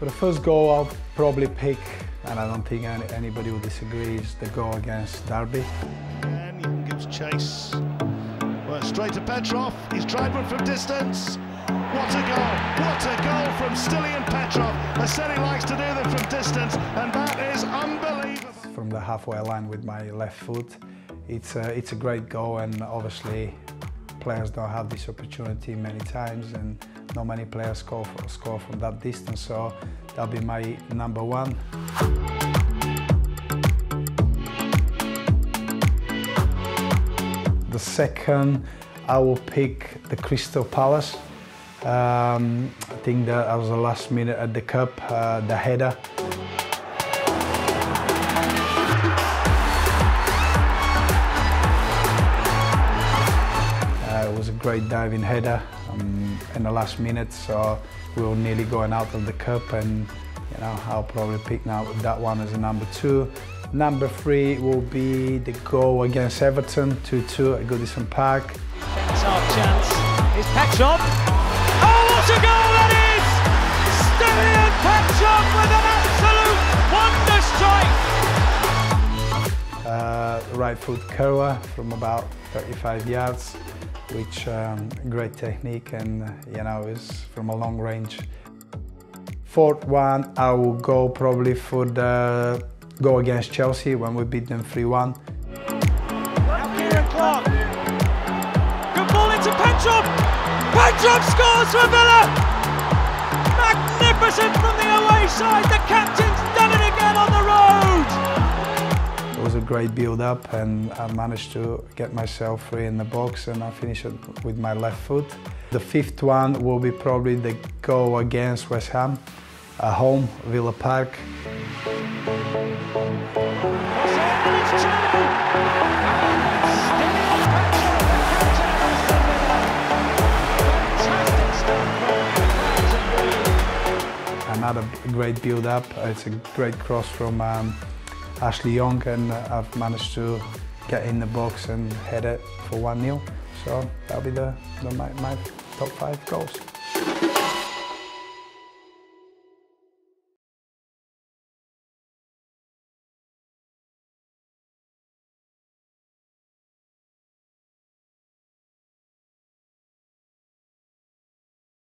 For the first goal, I'll probably pick, and I don't think anybody will disagree, is the goal against Derby. And Young gives chase. Well, straight to Petrov. He's tried one from distance. What a goal! What a goal from Stiliyan Petrov. I said he likes to do them from distance, and that is unbelievable. From the halfway line with my left foot, it's a great goal, and obviously players don't have this opportunity many times, and not many players score from that distance, so that'll be my number one. The second, I will pick the Crystal Palace. I think that was the last minute at the Cup, the header. It was a great diving header in the last minute, so we were nearly going out of the Cup, and you know, I'll probably pick now that one as a number two. Number three will be the goal against Everton, 2-2 at Goodison Park. That's our chance. It's Petrov. Oh, what a goal that is! Stiliyan Petrov with an absolute wonder strike. Right foot curler from about 35 yards, which great technique, and you know, is from a long range. Fourth one, I will go probably for the go against Chelsea when we beat them 3-1. Good ball into Petrov. Petrov scores for Villa. Magnificent from the away side. The captain's done it again on the road. It was a great build-up, and I managed to get myself free in the box, and I finished it with my left foot. The fifth one will be probably the goal against West Ham at home, Villa Park. Another great build-up. It's a great cross from Ashley Young, and I've managed to get in the box and head it for 1-0. So that'll be my top 5 goals.